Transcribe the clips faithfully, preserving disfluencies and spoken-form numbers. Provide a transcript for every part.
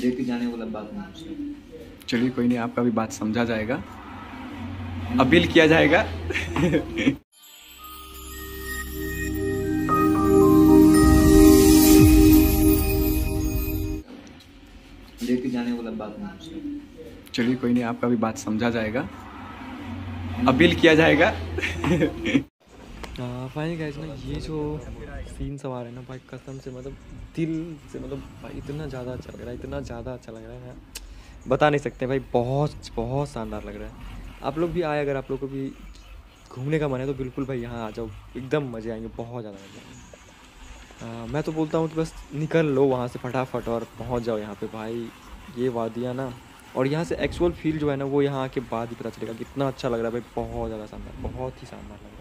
लेके जाने वाला बात नहीं। चलिए कोई नहीं, आपका भी बात समझा जाएगा, अपील किया जाएगा। लेके जाने वाला बात नहीं। चलिए कोई नहीं, आपका भी बात समझा जाएगा, अपील किया जाएगा। फाइनली गाइस ना, ये जो सीन सब आ रहे हैं ना भाई, कसम से मतलब दिल से मतलब भाई इतना ज़्यादा अच्छा लग रहा है, इतना ज़्यादा अच्छा लग रहा है, बता नहीं सकते भाई, बहुत बहुत शानदार लग रहा है। आप लोग भी आए, अगर आप लोग को भी घूमने का मन है तो बिल्कुल भाई यहाँ आ जाओ, एकदम मज़े आएंगे, बहुत ज़्यादा मज़े आएंगे। मैं तो बोलता हूँ कि बस निकल लो वहाँ से फटाफट और पहुँच जाओ यहाँ पर भाई, ये वादियाँ ना, और यहाँ से एक्चुअल फील जो है ना वो यहाँ आके बाद ही पता चलेगा कितना अच्छा लग रहा है भाई, बहुत ज़्यादा शानदार, बहुत ही शानदार लग रहा है।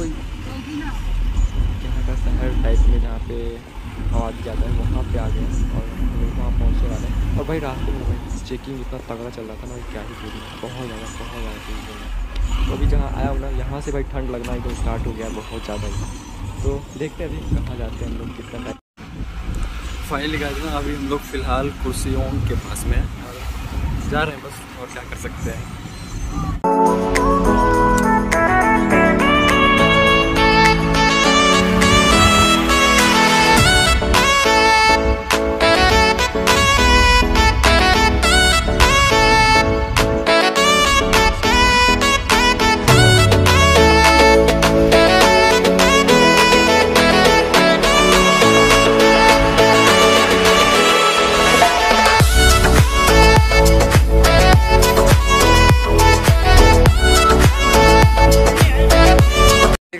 कोई यहाँ का शहर टाइप में जहाँ पे आवाज जाता है वहाँ पे आ गए और वहाँ पहुँचने वाले हैं। और भाई रास्ते में भाई चेकिंग इतना तगड़ा चल रहा था ना भाई, क्या ही बोलूँ, बहुत ज़्यादा बहुत ज़्यादा चेकिंग चल रहा है। तो अभी जहाँ आया हूँ ना, यहाँ से भाई ठंड लगना एकदम स्टार्ट हो गया बहुत ज़्यादा ही। तो देखते हैं अभी कहाँ जाते हैं हम लोग, कितना टाइम। फाइनली गाइस ना, अभी हम लोग फ़िलहाल कुर्सियों के पास में जा रहे हैं बस, और क्या कर सकते हैं।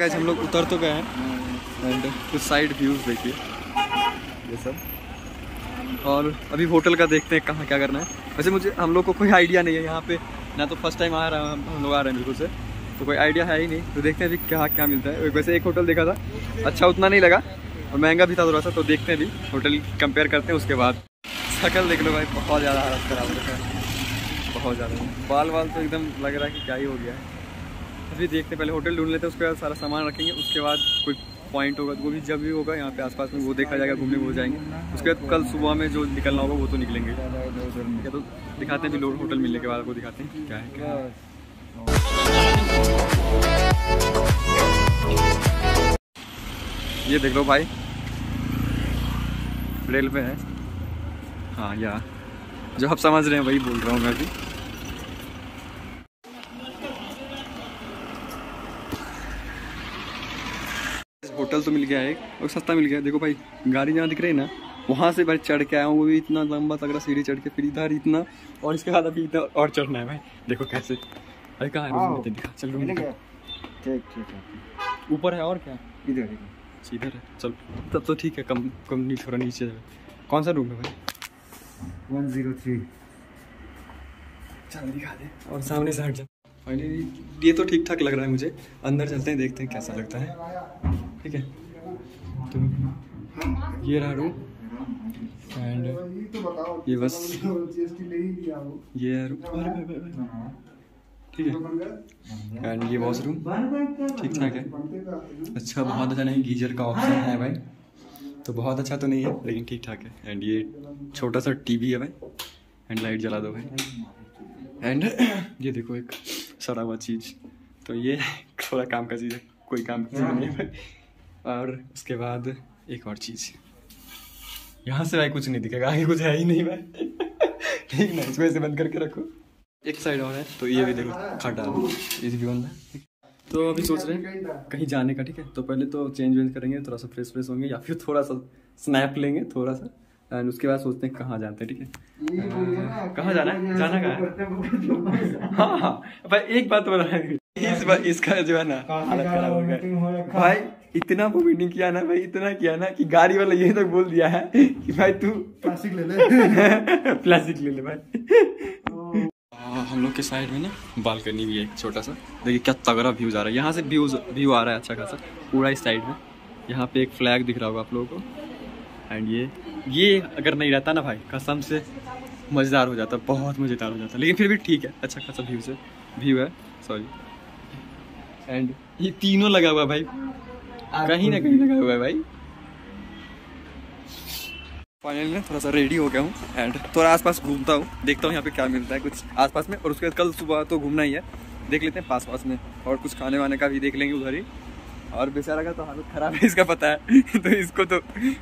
गाइस हम लोग उतर तो गए हैं एंड कुछ साइड व्यूज़ देखिए ये सब, और अभी होटल का देखते हैं कहाँ क्या करना है। वैसे मुझे हम लोग को कोई आइडिया नहीं है यहाँ पे, ना तो फर्स्ट टाइम आ रहा है हम लोग, आ रहे हैं बिल्कुल से, तो कोई आइडिया है ही नहीं। तो देखते हैं अभी क्या क्या मिलता है। वैसे एक होटल देखा था, अच्छा उतना नहीं लगा और महंगा भी था थोड़ा सा, तो देखते हैं अभी होटल कंपेयर करते हैं उसके बाद। शक्ल देख लो भाई, बहुत ज़्यादा हालत खराब रखा है, बहुत ज़्यादा बाल वाल तो एकदम लग रहा है कि क्या ही हो गया है। अभी देखते हैं, पहले होटल ढूंढ लेते हैं, उसके बाद सारा सामान रखेंगे, उसके बाद कोई पॉइंट होगा वो भी जब भी होगा यहाँ पे आसपास में वो देखा जाएगा, घूमने वो जाएंगे। उसके बाद कल सुबह में जो निकलना होगा वो तो निकलेंगे, क्या तो दिखाते हैं भी, होटल मिलने के बाद वो दिखाते हैं क्या है क्या है। ये देख लो भाई, रेल पे है हाँ, यार जो आप समझ रहे हैं वही बोल रहा हूँ मैं अभी। होटल तो मिल गया है और सस्ता मिल गया। देखो भाई, गाड़ी जहाँ दिख रही है ना वहाँ से भाई चढ़ के आया हूँ, वो भी इतना लंबा तगड़ा सीढ़ी चढ़ के, फिर इधर इतना, और इसके बाद अभी इतना और चढ़ना है भाई। देखो कैसे, अरे कहाँ है, चल रूम ऊपर है और क्या, इधर इधर है, चल तब तो ठीक है, कम कम नहीं, थोड़ा नीचे। कौन सा रूम है भाई? वन जीरो थ्री दिखा दे, और सामने से हट जा। फाइनली ये तो ठीक ठाक लग रहा है मुझे, अंदर चलते हैं देखते हैं कैसा लगता है। ठीक है, तो ये रहा रूम एंड ये बस ये रूम, ठीक है, एंड ये वॉशरूम ठीक ठाक है, अच्छा बहुत अच्छा नहीं, गीजर का ऑप्शन है भाई, तो बहुत अच्छा तो नहीं है लेकिन ठीक ठाक है। एंड ये छोटा सा टीवी है भाई, एंड लाइट जला दो भाई, एंड ये देखो एक सड़ा हुआ चीज़, तो ये थोड़ा काम का चीज़ है, कोई काम नहीं है भाई। और उसके बाद एक और चीज़, यहाँ से भाई कुछ नहीं दिखेगा, आगे कुछ है ही नहीं भाई। ठीक ना, इसको ऐसे बंद करके रखो। एक साइड और है, तो ये भी देखो खटा इस भी बंद है। तो अभी सोच रहे हैं कहीं जाने का, ठीक है, तो पहले तो चेंज वेंज करेंगे, थोड़ा सा फ्रेश फ्रेश होंगे, या फिर थोड़ा सा स्नैप लेंगे थोड़ा सा, एंड उसके बाद सोचते हैं कहाँ जाते हैं। ठीक है, कहाँ जाना है, जाना कहाँ है? हाँ हाँ भाई, एक बात बताएंगे, इस बार इसका जो है ना हालत खराब हो गया भाई, इतना वोमिटिंग किया ना भाई, इतना किया ना कि गाड़ी वाला यही तक बोल दिया है कि भाई तू प्लास्टिक ले ले प्लास्टिक ले ले भाई। आ, हम लोग के साइड में ना बालकनी भी है एक छोटा सा, देखिए क्या तगड़ा व्यूज आ रहा है यहाँ से, व्यूज व्यू आ रहा है अच्छा खासा पूरा इस साइड में। यहाँ पे एक फ्लैग दिख रहा होगा आप लोगों को, एंड ये ये अगर नहीं रहता ना भाई कसम से मज़ेदार हो जाता, बहुत मज़ेदार हो जाता। लेकिन फिर भी ठीक है, अच्छा खासा व्यू से व्यू है सॉरी। एंड ये तीनों लगा हुआ भाई, कहीं ना कहीं लगा हुआ है भाई। फाइनली मैं थोड़ा सा रेडी हो गया हूँ एंड थोड़ा आसपास घूमता हूँ, देखता हूँ यहाँ पे क्या मिलता है कुछ आसपास में। और उसके बाद कल सुबह तो घूमना ही है, देख लेते हैं पास पास में, और कुछ खाने वाने का भी देख लेंगे उधर ही। और बेचारा का तो हालत ख़राब है, इसका पता है तो इसको तो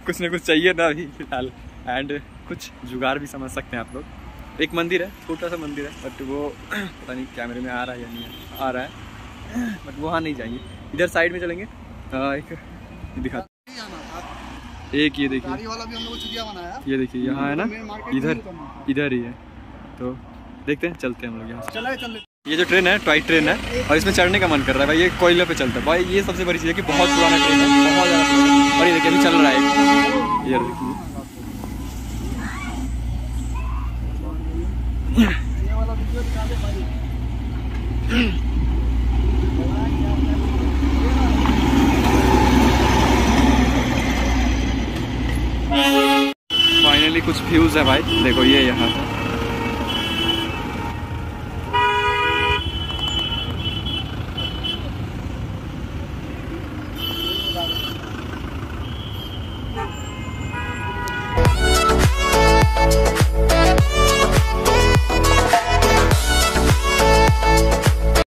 कुछ ना कुछ चाहिए ना अभी फिलहाल। एंड कुछ जुगाड़ भी समझ सकते हैं आप लोग। एक मंदिर है, छोटा सा मंदिर है, बट वो पता नहीं कैमरे में आ रहा है या नहीं आ रहा है, बट वहाँ नहीं जाइए, इधर साइड में चलेंगे। एक दिखा एक ये देखिए, ये देखिए यहाँ है ना, इधर इधर ही है, तो देखते हैं चलते हैं हम लोग यहाँ से। ये जो ट्रेन है टॉय ट्रेन है, और इसमें चढ़ने का मन कर रहा है भाई। ये कोयला पे चलता है भाई, ये सबसे बड़ी चीज़ है कि बहुत पुराना ट्रेन है, बहुत ज़्यादा। और ये देखिए अभी चल रहा है, ये देखिए कुछ फ्यूज है भाई। देखो ये यहाँ